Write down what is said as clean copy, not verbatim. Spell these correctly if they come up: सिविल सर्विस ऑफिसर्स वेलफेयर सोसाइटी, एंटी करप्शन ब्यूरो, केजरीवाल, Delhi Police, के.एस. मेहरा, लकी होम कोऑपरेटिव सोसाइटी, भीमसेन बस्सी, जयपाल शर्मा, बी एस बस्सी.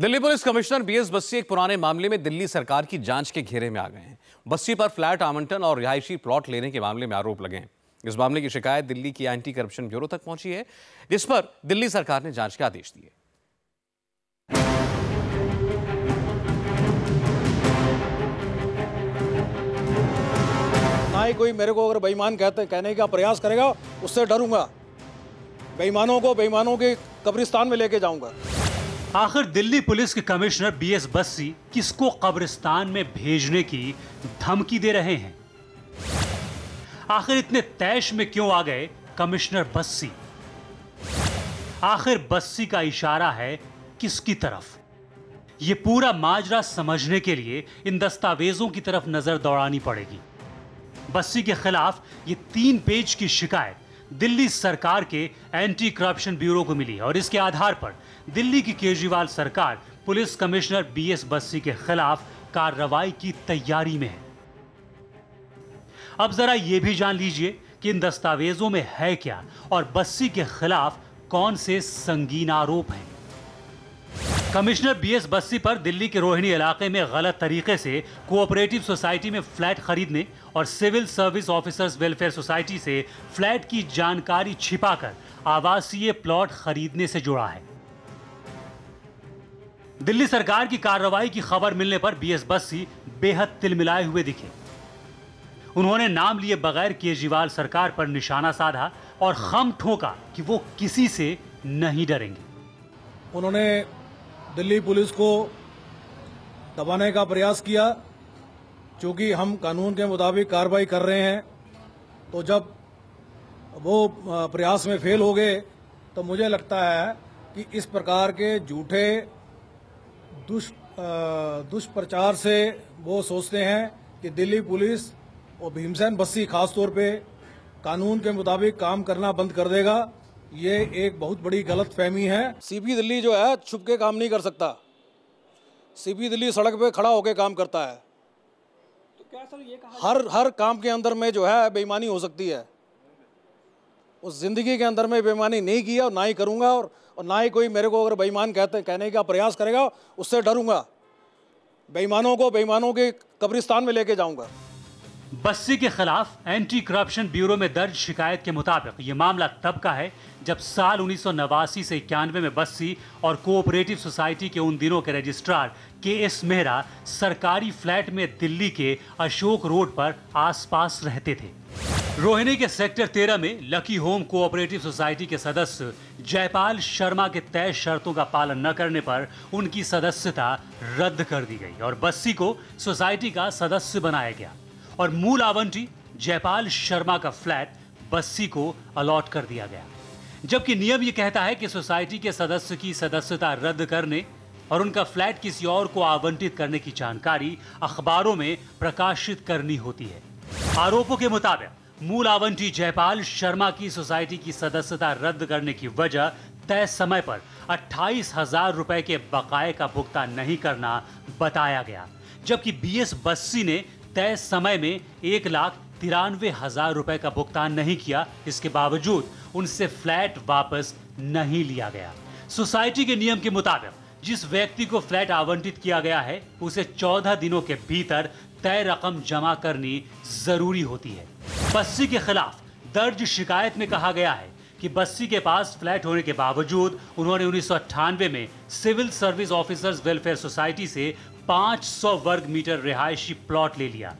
Delhi police commissioner बी एस बस्सी एक पुराने मामले में दिल्ली सरकार की जांच के घेरे में आ गए हैं। बस्सी पर फ्लैट आवंटन और रिहायशी प्लॉट लेने के मामले में आरोप लगे हैं। इस मामले की शिकायत दिल्ली की एंटी करप्शन ब्यूरो तक पहुंची है, जिस पर दिल्ली सरकार ने जांच के आदेश दिए। ना ही कोई मेरे को अगर बेईमान कहने का प्रयास करेगा, उससे डरूंगा। बेईमानों को बेईमानों के कब्रिस्तान में लेके जाऊंगा। आखिर दिल्ली पुलिस के कमिश्नर बी एस बस्सी किसको कब्रिस्तान में भेजने की धमकी दे रहे हैं? आखिर इतने तैश में क्यों आ गए कमिश्नर बस्सी? आखिर बस्सी का इशारा है किसकी तरफ? ये पूरा माजरा समझने के लिए इन दस्तावेजों की तरफ नजर दौड़ानी पड़ेगी। बस्सी के खिलाफ ये 3 पेज की शिकायत दिल्ली सरकार के एंटी करप्शन ब्यूरो को मिली है और इसके आधार पर दिल्ली की केजरीवाल सरकार police commissioner बी एस बस्सी के खिलाफ कार्रवाई की तैयारी में है। अब जरा यह भी जान लीजिए कि इन दस्तावेजों में है क्या और बस्सी के खिलाफ कौन से संगीन आरोप हैं। कमिश्नर बी एस बस्सी पर दिल्ली के रोहिणी इलाके में गलत तरीके से कोऑपरेटिव सोसाइटी में फ्लैट खरीदने और सिविल सर्विस ऑफिसर्स वेलफेयर सोसाइटी से फ्लैट की जानकारी छिपाकर आवासीय प्लॉट खरीदने से जुड़ा है। दिल्ली सरकार की कार्रवाई की खबर मिलने पर बी एस बस्सी बेहद तिलमिलाए हुए दिखे। उन्होंने नाम लिए बगैर केजरीवाल सरकार पर निशाना साधा और खम ठोका कि वो किसी से नहीं डरेंगे। उन्होंने दिल्ली पुलिस को दबाने का प्रयास किया, क्योंकि हम कानून के मुताबिक कार्रवाई कर रहे हैं। तो जब वो प्रयास में फेल हो गए तो मुझे लगता है कि इस प्रकार के झूठे दुष्प्रचार से वो सोचते हैं कि दिल्ली पुलिस और भीमसेन बस्सी खास तौर पे कानून के मुताबिक काम करना बंद कर देगा। ये एक बहुत बड़ी गलतफहमी है। सीपी दिल्ली जो है छुप के काम नहीं कर सकता। सीपी दिल्ली सड़क पे खड़ा होकर काम करता है। तो क्या सर ये कहा हर काम के अंदर में जो है बेईमानी हो सकती है। उस जिंदगी के अंदर में बेईमानी नहीं की और ना ही करूँगा, और ना ही कोई मेरे को अगर बेईमान कहने का प्रयास करेगा, उससे डरूंगा। बेईमानों को बेईमानों के कब्रिस्तान में लेके जाऊँगा। बस्सी के खिलाफ एंटी करप्शन ब्यूरो में दर्ज शिकायत के मुताबिक ये मामला तब का है जब साल 1989 से 91 में बस्सी और कोऑपरेटिव सोसाइटी के उन दिनों के रजिस्ट्रार के.एस. मेहरा सरकारी फ्लैट में दिल्ली के अशोक रोड पर आसपास रहते थे। रोहिणी के सेक्टर 13 में लकी होम कोऑपरेटिव सोसाइटी के सदस्य जयपाल शर्मा के तय शर्तों का पालन न करने पर उनकी सदस्यता रद्द कर दी गई और बस्सी को सोसाइटी का सदस्य बनाया गया और मूल आवंटी जयपाल शर्मा का फ्लैट बस्सी को अलॉट कर दिया गया, जबकि नियम ये कहता है कि सोसाइटी के सदस्य की सदस्यता रद्द करने और उनका फ्लैट किसी और को आवंटित करने की जानकारी अखबारों में प्रकाशित करनी होती है। आरोपों के मुताबिक मूल आवंटी जयपाल शर्मा की सोसाइटी की सदस्यता रद्द करने की वजह तय समय पर 28,000 रुपए के बकाये का भुगतान नहीं करना बताया गया, जबकि बी एस बस्सी ने तय समय में 1,93,000 रुपए का भुगतान नहीं किया। इसके बावजूद उनसे फ्लैट वापस नहीं लिया गया। सोसाइटी के नियम के मुताबिक जिस व्यक्ति को फ्लैट आवंटित किया गया है उसे 14 दिनों के भीतर तय रकम जमा करनी जरूरी होती है। बस्सी के खिलाफ दर्ज शिकायत में कहा गया है कि बस्सी के पास फ्लैट होने के बावजूद उन्होंने 1998 में सिविल सर्विस ऑफिसर्स वेलफेयर सोसाइटी से 500 वर्ग मीटर रिहायशी प्लॉट ले लिया।